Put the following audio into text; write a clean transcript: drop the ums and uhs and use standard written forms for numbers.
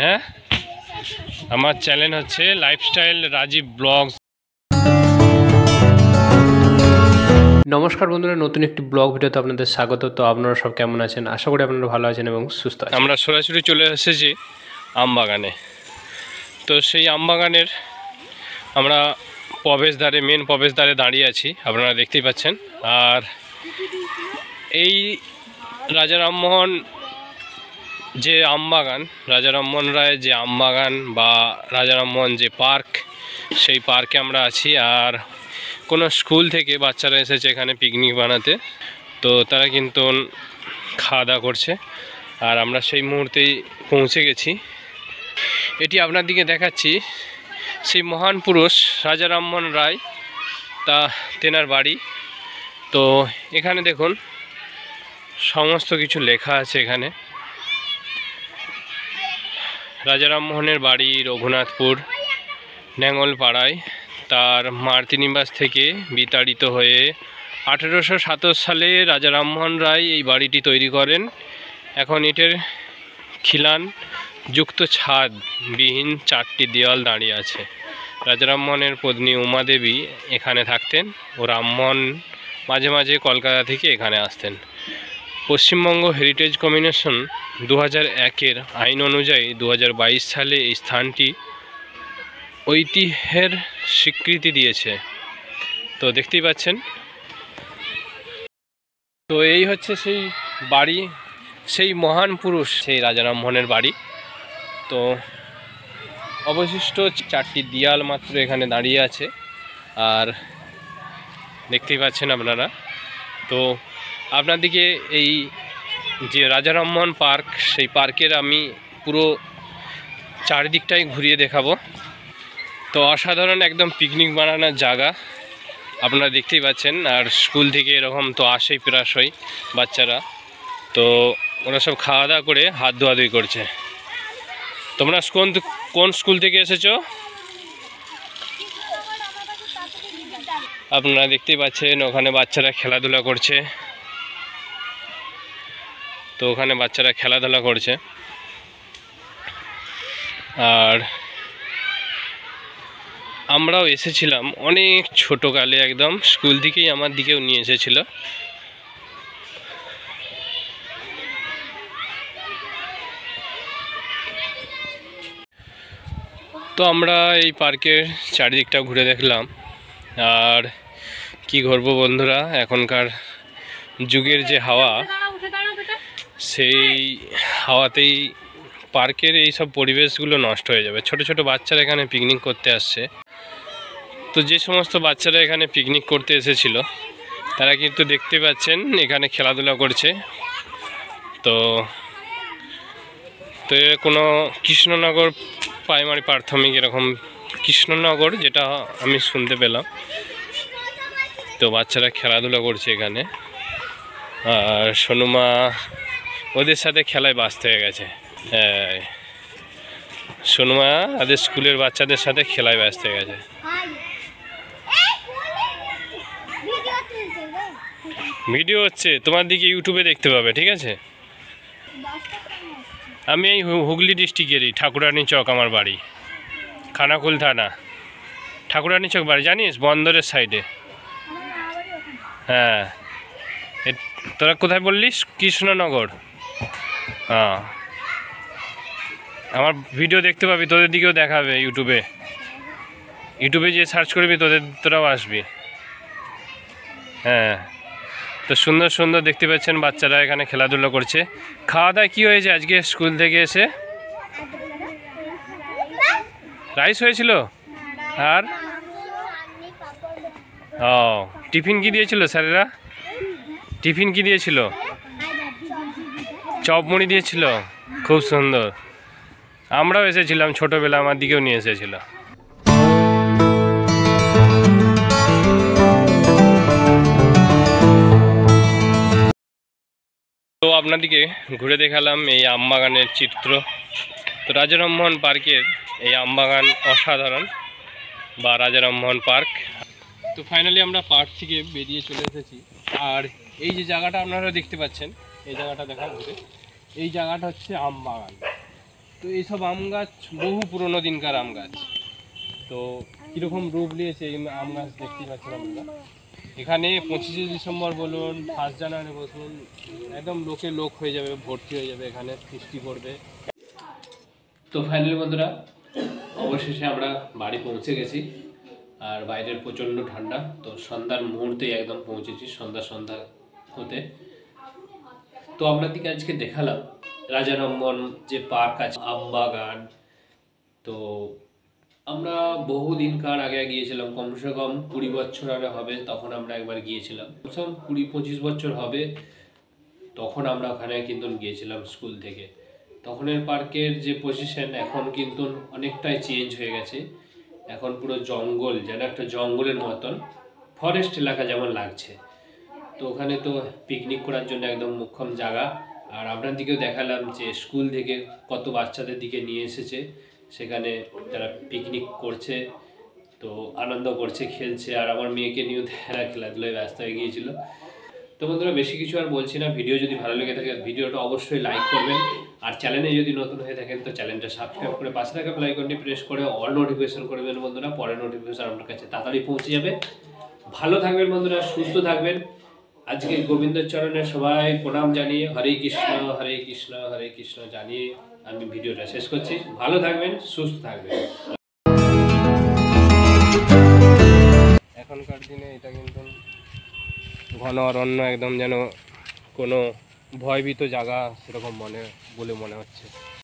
হ্যাঁ আমার চ্যানেল হচ্ছে লাইফস্টাইল রাজীব ব্লগ। নমস্কার বন্ধুরা, নতুন একটি ব্লগ ভিডিওতে আপনাদের স্বাগত। তো আপনারা সব কেমন আছেন? আশা করি আপনারা ভালো আছেন এবং সুস্থ আছেন। আমরা সরাসরি চলে এসেছি আম বাগানে। তো সেই আম বাগানের আমরা প্রবেশদ্বারে, মেন প্রবেশদ্বারে দাঁড়িয়ে আছি, আপনারা দেখতেই পাচ্ছেন। আর এই রাজা রামমোহন যে আম বাগান, রাজা রামমোহন রায় যে আম বাগান বা রাজা রামমোহন যে পার্ক, সেই পার্কে আমরা আছি। আর কোনো স্কুল থেকে বাচ্চারা এসেছে এখানে পিকনিক বানাতে, তো তারা কিন্তু খাওয়া দাওয়া করছে। আর আমরা সেই মুহূর্তেই পৌঁছে গেছি। এটি আপনার দিকে দেখাচ্ছি সেই মহান পুরুষ রাজা রামমোহন রায়, তা তেনার বাড়ি। তো এখানে দেখুন সমস্ত কিছু লেখা আছে এখানে। রাজা রামমোহনের বাড়ি রঘুনাথপুর ন্যাঙলপাড়ায়। তার মাতৃনিবাস থেকে বিতাড়িত হয়ে 1827 সালে রাজা রামমোহন রায় এই বাড়িটি তৈরি করেন। এখন এটির খিলান যুক্ত ছাদ বিহীন চারটি দেওয়াল দাঁড়িয়ে আছে। রাজা রামমোহনের পত্নী উমাদেবী এখানে থাকতেন ও রামমোহন মাঝে মাঝে কলকাতা থেকে এখানে আসতেন। পশ্চিমবঙ্গ হেরিটেজ কমিশন 2001-এর আইন অনুযায়ী 2022 সালে এই স্থানটি ঐতিহ্যের স্বীকৃতি দিয়েছে। তো দেখতেই পাচ্ছেন, তো এই হচ্ছে সেই বাড়ি, সেই মহান পুরুষ, সেই রাজা রামমোহনের বাড়ি। তো অবশিষ্ট চারটি দেয়াল মাত্র এখানে দাঁড়িয়ে আছে, আর দেখতেই পাচ্ছেন আপনারা। তো আপনার দিকে এই যে রাজা রামমোহন পার্ক, সেই পার্কের আমি পুরো চারিদিকটাই ঘুরিয়ে দেখাবো। তো অসাধারণ একদম পিকনিক বানানোর জায়গা আপনারা দেখতেই পাচ্ছেন। আর স্কুল থেকে এরকম তো আসেই প্রায়শই বাচ্চারা, তো ওরা সব খাওয়া দাওয়া করে হাত ধোয়াধুয়ি করছে। তোমরা কোন স্কুল থেকে এসেছো? আপনারা দেখতেই পাচ্ছেন ওখানে বাচ্চারা খেলাধুলা করছে। তো ওখানে বাচ্চারা খেলাধুলা করছে। আর আমরাও এসেছিলাম অনেক ছোটোকালে, একদম স্কুল থেকেই আমার দিকেও নিয়ে এসেছিল। তো আমরা এই পার্কের চারিদিকটা ঘুরে দেখলাম। আর কি ঘুরবো বন্ধুরা, এখনকার যুগের যে হাওয়া, সেই হাওয়াতেই পার্কের এই সব পরিবেশগুলো নষ্ট হয়ে যাবে। ছোট ছোট বাচ্চারা এখানে পিকনিক করতে আসছে। তো যে সমস্ত বাচ্চারা এখানে পিকনিক করতে এসেছিল তারা কিন্তু দেখতে পাচ্ছেন এখানে খেলাধুলা করছে। তো কোনো কৃষ্ণনগর প্রাইমারি, প্রাথমিক, এরকম কৃষ্ণনগর, যেটা আমি শুনতে পেলাম। তো বাচ্চারা খেলাধুলা করছে এখানে। আর সোনুমা ওদের সাথে খেলায় ব্যস্ত হয়ে গেছে। হ্যাঁ, সোনুমা ওদের স্কুলের বাচ্চাদের সাথে খেলায় ব্যস্ত হয়ে গেছে। ভিডিও হচ্ছে, তোমার দিকে ইউটিউবে দেখতে পাবে, ঠিক আছে? আমি এই হুগলি ডিস্ট্রিক্টেরই, ঠাকুরানি চক আমার বাড়ি, খানাকুল থানা। ঠাকুরানি চক বাড়ি জানিস, বন্দরের সাইডে। হ্যাঁ, তোরা কোথায় বললি? কৃষ্ণনগর। হ্যাঁ, আমার ভিডিও দেখতে পাবি, তোদের দিকেও দেখাবে ইউটিউবে। ইউটিউবে যে সার্চ করবি তোরাও আসবি। হ্যাঁ, তো সুন্দর সুন্দর দেখতে পাচ্ছেন বাচ্চারা এখানে খেলাধুলা করছে। খাওয়া দাওয়া কী হয়েছে আজকে স্কুল থেকে এসে? রাইস হয়েছিল। আর ও টিফিন কি দিয়েছিল স্যারেরা? টিফিন কি দিয়েছিল? চপ মুড়ি দিয়েছিল। খুব সুন্দর। আমরাও এসেছিলাম ছোটোবেলা, আমার দিকেও নিয়ে এসেছিল। তো আপনাদেরকে ঘুরে দেখালাম এই আম বাগানের চিত্র। তো রাজা রামমোহন পার্কের এই আম বাগান অসাধারণ, বা রাজা রামমোহন পার্ক। তো ফাইনালি আমরা পার্ক থেকে বেরিয়ে চলে এসেছি। আর এই যে জায়গাটা আপনারা দেখতে পাচ্ছেন, এই জায়গাটা দেখা ঘুরে, এই জায়গাটা হচ্ছে আম বাগান। তো এইসব আম গাছ বহু পুরনো দিনকার আম গাছ। তো কীরকম রূপ নিয়েছে এই আম গাছ দেখতেই পাচ্ছেন আমরা। এখানে 25শে ডিসেম্বর বলুন, 1 জানুয়ারি বলুন, একদম লোকে লোক হয়ে যাবে, ভর্তি হয়ে যাবে, এখানে সৃষ্টি করবে। তো ফাইনালি বন্ধুরা অবশেষে আমরা বাড়ি পৌঁছে গেছি। আর বাইরের প্রচণ্ড ঠান্ডা, তো সন্ধ্যার মুহূর্তেই একদম পৌঁছেছি, সন্ধ্যা হতে। তো আপনাদেরকে আজকে দেখালাম রাজা রামমোহন যে পার্ক আছে, আম বাগান। তো আমরা বহুদিনকার আগে গিয়েছিলাম, কমসে কম 20 বছর আগে হবে, তখন আমরা একবার গিয়েছিলাম। কমসে কম 20-25 বছর হবে, তখন আমরা ওখানে কিন্তু গিয়েছিলাম স্কুল থেকে। তখনের পার্কের যে পজিশন এখন কিন্তু অনেকটাই চেঞ্জ হয়ে গেছে। এখন পুরো জঙ্গল, যেন একটা জঙ্গলের মতন ফরেস্ট এলাকা যেমন লাগছে। তো ওখানে তো পিকনিক করার জন্য একদম মুখ্যম জায়গা। আর আপনার দিকেও দেখালাম যে স্কুল থেকে কত বাচ্চাদের দিকে নিয়ে এসেছে, সেখানে তারা পিকনিক করছে, তো আনন্দ করছে, খেলছে। আর আমার মেয়েকে নিয়েও তারা খেলাধুলায় ব্যস্ত হয়ে গিয়েছিল। তো বন্ধুরা বেশি কিছু আর বলছি না। ভিডিও যদি ভালো লেগে থাকে ভিডিওটা অবশ্যই লাইক করবেন, আর চ্যানেলে যদি নতুন হয়ে থাকেন তো চ্যানেলটা সাবস্ক্রাইব করে পাশে থাকা বেল আইকনটি প্রেস করে অল নোটিফিকেশন করবেন বন্ধুরা, পরে নোটিফিকেশন আপনার কাছে তাড়াতাড়ি পৌঁছে যাবে। ভালো থাকবেন বন্ধুরা, সুস্থ থাকবেন। আজকে গোবিন্দের চরণে সবাই প্রণাম জানিয়ে হরে কৃষ্ণ হরে কৃষ্ণ হরে কৃষ্ণ জানিয়ে আমি ভিডিওটা শেষ করছি। ভালো থাকবেন, সুস্থ থাকবেন। এখনকার দিনে এটা কিন্তু ঘন অরণ্য, একদম যেন কোনো ভয়ভীত জায়গা সেরকম বলে মনে হচ্ছে।